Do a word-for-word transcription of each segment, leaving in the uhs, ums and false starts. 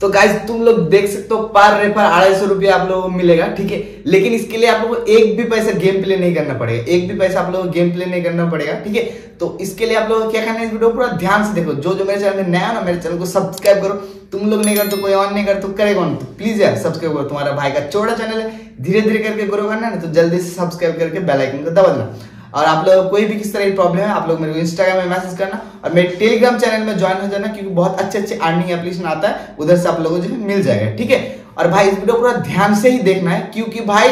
तो गाइज तुम लोग देख सकते हो पर रेफर अढ़ाई सौ रुपया आप लोगों को मिलेगा, ठीक है। लेकिन इसके लिए आप लोगों को एक भी पैसा गेम प्ले नहीं करना पड़ेगा, एक भी पैसा आप लोगों को गेम प्ले नहीं करना पड़ेगा, ठीक है। तो इसके लिए आप लोगों को क्या करना है, इस वीडियो पूरा ध्यान से देखो। जो जो मेरे चैनल में नया ना, मेरे चैनल को सब्सक्राइब करो। तुम लोग नहीं करते तो कोई ऑन नहीं करते तो करेगा ऑन, तो प्लीज यार सब्सक्राइब करो। तुम्हारा भाई का छोटा चैनल है, धीरे धीरे करके ग्रो करना है ना, तो जल्दी से सब्सक्राइब करके बेल आइकन को दबा देना। और आप लोग कोई भी किस तरह की प्रॉब्लम है आप लोग मेरे को इंस्टाग्राम में मैसेज करना और मेरे टेलीग्राम चैनल में ज्वाइन हो जाना, क्योंकि बहुत अच्छे अच्छे अर्निंग एप्लीकेशन आता है, उधर से आप लोगों को जो है मिल जाएगा, ठीक है। और भाई इस वीडियो पूरा ध्यान से ही देखना है, क्योंकि भाई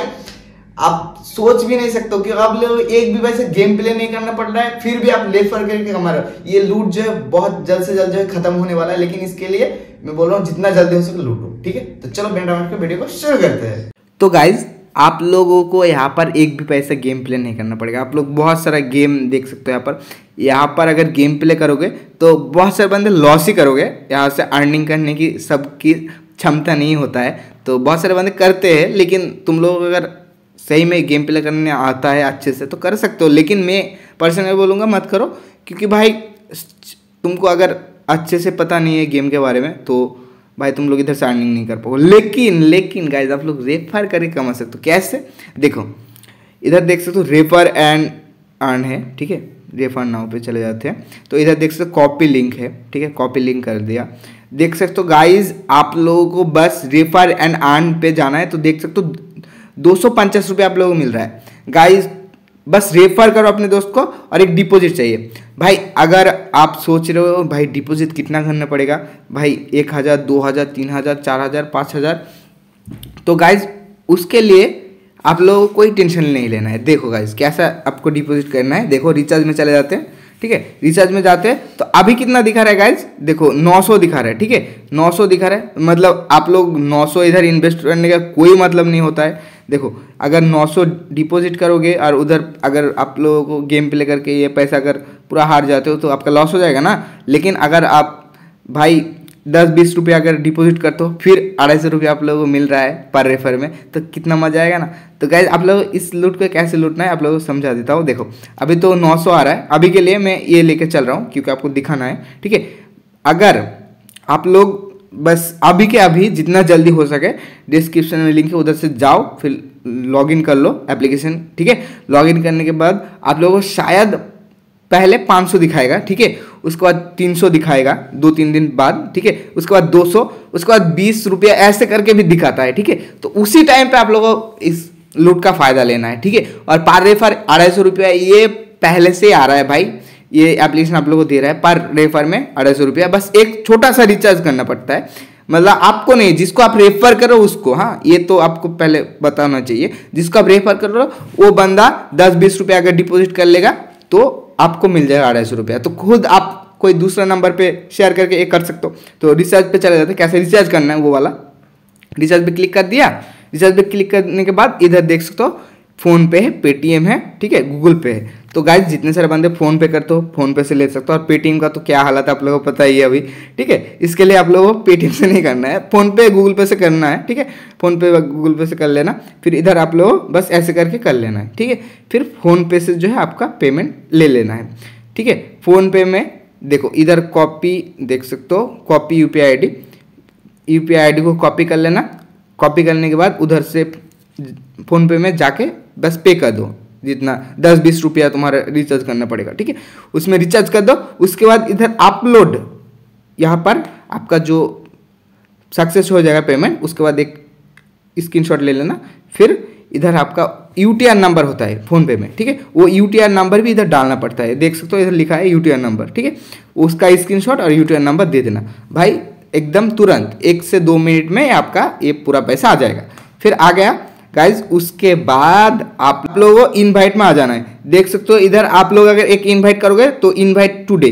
आप सोच भी नहीं सकते हो कि आप लोग एक भी वैसे गेम प्ले नहीं करना पड़ रहा है, फिर भी आप लेफर करके कमा रहे हो। ये लूट जो है बहुत जल्द से जल्द जो है खत्म होने वाला है, लेकिन इसके लिए मैं बोल रहा हूँ जितना जल्दी हो सके लूटो, ठीक है। तो चलो बेंडाउट के वीडियो को शुरू करते हैं। तो गाइज आप लोगों को यहाँ पर एक भी पैसा गेम प्ले नहीं करना पड़ेगा। आप लोग बहुत सारा गेम देख सकते हो यहाँ पर। यहाँ पर अगर गेम प्ले करोगे तो बहुत सारे बंदे लॉस ही करोगे, यहाँ से अर्निंग करने की सबकी क्षमता नहीं होता है, तो बहुत सारे बंदे करते हैं। लेकिन तुम लोग अगर सही में गेम प्ले करने आता है अच्छे से तो कर सकते हो, लेकिन मैं पर्सनली बोलूँगा मत करो, क्योंकि भाई तुमको अगर अच्छे से पता नहीं है गेम के बारे में तो भाई तुम लोग इधर से अर्निंग नहीं कर पाओगे। लेकिन लेकिन गाइज आप लोग रेफर करके कमा सकते हो। कैसे देखो, इधर देख सकते हो रेफर एंड अर्न है, ठीक है। रेफर नाउ पे चले जाते हैं तो इधर देख सकते हो कॉपी लिंक है, ठीक है। कॉपी लिंक कर दिया, देख सकते हो गाइज। आप लोगों को बस रेफर एंड अर्न पे जाना है, तो देख सकते हो दो सौ पचास रुपये आप लोगों को मिल रहा है। गाइज बस रेफर करो अपने दोस्त को और एक डिपॉजिट चाहिए। भाई अगर आप सोच रहे हो भाई डिपॉजिट कितना करना पड़ेगा, भाई एक हज़ार दो हज़ार तीन हज़ार चार हज़ार पाँच हज़ार तो गाइज उसके लिए आप लोगों को कोई टेंशन नहीं लेना है। देखो गाइज कैसा आपको डिपॉजिट करना है। देखो रिचार्ज में चले जाते हैं, ठीक है। रिचार्ज में जाते हैं तो अभी कितना दिखा रहा है गाइज, देखो नौ सौ दिखा रहा है, ठीक है। नौ सौ दिखा रहा है, मतलब आप लोग नौ सौ इधर इन्वेस्ट करने का कोई मतलब नहीं होता है। देखो अगर नौ सौ डिपॉजिट करोगे और उधर अगर आप लोगों को गेम प्ले करके ये पैसा अगर पूरा हार जाते हो तो आपका लॉस हो जाएगा ना। लेकिन अगर आप भाई दस बीस रुपये अगर डिपॉजिट करते हो फिर अढ़ाई सौ रुपये आप लोगों को मिल रहा है पर रेफर में, तो कितना मजा आएगा ना। तो गाइज आप लोग इस लूट को कैसे लूटना है आप लोगों को समझा देता हूँ। देखो अभी तो नौ सौ आ रहा है, अभी के लिए मैं ये लेके चल रहा हूँ क्योंकि आपको दिखाना है, ठीक है। अगर आप लोग बस अभी के अभी जितना जल्दी हो सके डिस्क्रिप्शन में लिंक है, उधर से जाओ फिर लॉगिन कर लो एप्लीकेशन, ठीक है। लॉगिन करने के बाद आप लोगों को शायद पहले पाँच सौ दिखाएगा, ठीक है। उसके बाद तीन सौ दिखाएगा दो तीन दिन बाद, ठीक है। उसके बाद दो सौ, उसके बाद बीस रुपया ऐसे करके भी दिखाता है, ठीक है। तो उसी टाइम पे आप लोगों को इस लूट का फ़ायदा लेना है, ठीक है। और पर रेफर अढ़ाई सौ रुपया ये पहले से आ रहा है भाई, ये एप्लीकेशन आप लोगों को दे रहा है पर रेफर में अढ़ाई सौ रुपया। बस एक छोटा सा रिचार्ज करना पड़ता है, मतलब आपको नहीं, जिसको आप रेफर करो उसको। हाँ ये तो आपको पहले बताना चाहिए, जिसको आप रेफर करो वो बंदा दस बीस रुपया अगर डिपोजिट कर लेगा तो आपको मिल जाएगा अढ़ाई सौ रुपया। तो खुद आप कोई दूसरा नंबर पे शेयर करके एक कर सकते हो। तो रिचार्ज पे चले जाते हैं, कैसे रिचार्ज करना है वो वाला। रिचार्ज पे क्लिक कर दिया, रिचार्ज पे क्लिक करने के बाद इधर देख सकते हो फोन पे है, पेटीएम है, ठीक है, गूगल पे है। तो गाइज जितने सारे बंदे फोन पे करते हो फोन पे से ले सकते हो, और पेटीएम का तो क्या हालत है आप लोगों को पता ही है अभी, ठीक है। इसके लिए आप लोगों को पेटीएम से नहीं करना है, फोन पे गूगल पे से करना है, ठीक है। फोन पे गूगल पे से कर लेना, फिर इधर आप लोग बस ऐसे करके कर लेना है, ठीक है। फिर फोन पे से जो है आपका पेमेंट ले लेना है, ठीक है। फोन पे में देखो इधर कॉपी देख सकते हो, copy U P I I D U P I I D को कॉपी कर लेना। कॉपी करने के बाद उधर से फोन पे में जाके बस पे कर दो, जितना दस बीस रुपया तुम्हारा रिचार्ज करना पड़ेगा, ठीक है, उसमें रिचार्ज कर दो। उसके बाद इधर अपलोड, यहाँ पर आपका जो सक्सेस हो जाएगा पेमेंट, उसके बाद एक स्क्रीनशॉट ले लेना। फिर इधर आपका यू टी आर नंबर होता है फ़ोनपे में, ठीक है, वो यू टी आर नंबर भी इधर डालना पड़ता है। देख सकते हो इधर लिखा है यू टी आर नंबर, ठीक है। उसका स्क्रीनशॉट और यू टी आर नंबर दे देना भाई, एकदम तुरंत एक से दो मिनट में आपका ये पूरा पैसा आ जाएगा। फिर आ गया गाइज, उसके बाद आप लोगों को इनवाइट में आ जाना है। देख सकते हो इधर आप लोग अगर एक इनवाइट करोगे तो इनवाइट टुडे,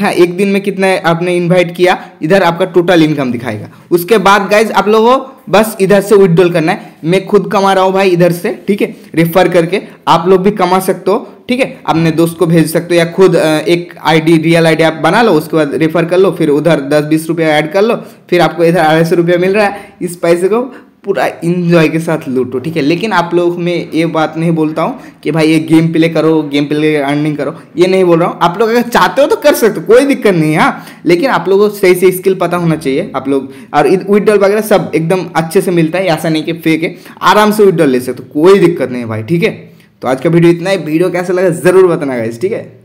हाँ एक दिन में कितना आपने इनवाइट किया, इधर आपका टोटल इनकम दिखाएगा। उसके बाद गाइज आप लोगों को बस इधर से विड्रॉल करना है। मैं खुद कमा रहा हूँ भाई इधर से, ठीक है, रेफर करके। आप लोग भी कमा सकते हो, ठीक है, अपने दोस्त को भेज सकते हो या खुद एक आईडी रियल आईडी आप बना लो, उसके बाद रेफर कर लो, फिर उधर दस बीस रुपया ऐड कर लो, फिर आपको इधर अढ़ाई सौ रुपया मिल रहा है। इस पैसे को पूरा इन्जॉय के साथ लूटो, ठीक है। लेकिन आप लोग में ये बात नहीं बोलता हूँ कि भाई ये गेम प्ले करो, गेम प्ले अर्निंग करो, ये नहीं बोल रहा हूँ। आप लोग अगर चाहते हो तो कर सकते हो, कोई दिक्कत नहीं है हाँ। लेकिन आप लोगों को सही से स्किल पता होना चाहिए आप लोग, और विड्रॉल वगैरह सब एकदम अच्छे से मिलता है, ऐसा नहीं कि फेक है, आराम से विड्रॉल ले सकते हो, कोई दिक्कत नहीं है भाई, ठीक है। तो आज का वीडियो इतना ही, वीडियो कैसा लगा ज़रूर बताना गाइस, ठीक है।